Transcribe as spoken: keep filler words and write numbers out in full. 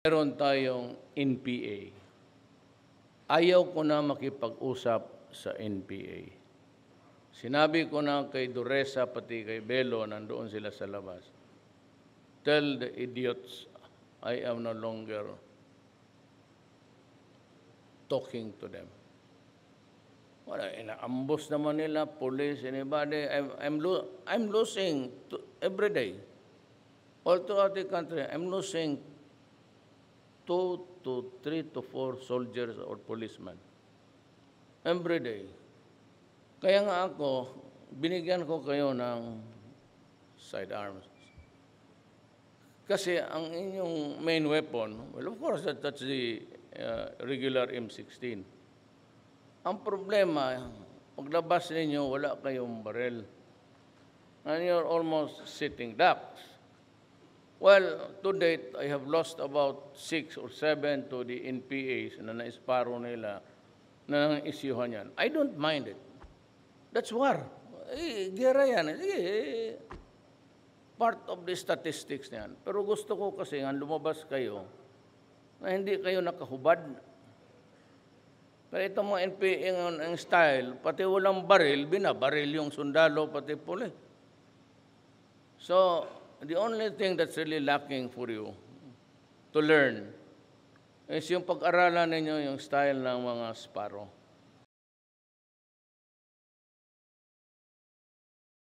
Meron tayong N P A. Ayaw ko na makipag-usap sa N P A. Sinabi ko na kay Dureza pati kay Belo, nandoon sila sa labas. Tell the idiots I am no longer talking to them. Well, ina-ambush naman nila, police, anybody. I'm, I'm, lo I'm losing to, every day. All throughout the country, I'm losing two to three to four soldiers or policemen every day. Kaya nga ako, binigyan ko kayo ng sidearms. Kasi ang inyong main weapon, well, of course, that, that's the uh, regular M sixteen. Ang problema, paglabas ninyo, wala kayong baril. And you're almost sitting ducks. Well, to date, I have lost about six or seven to the N P As na naisparo nila na nangisyuhan yan. I don't mind it. That's war. Eh, gera yan. Eh, part of the statistics niyan. Pero gusto ko kasi nga lumabas kayo na hindi kayo nakahubad. Pero ito mga N P A ang style, pati walang baril, binabaril yung sundalo, pati puli. So, the only thing that's really lacking for you to learn is yung pag-aralan ninyo yung style ng mga sparrow.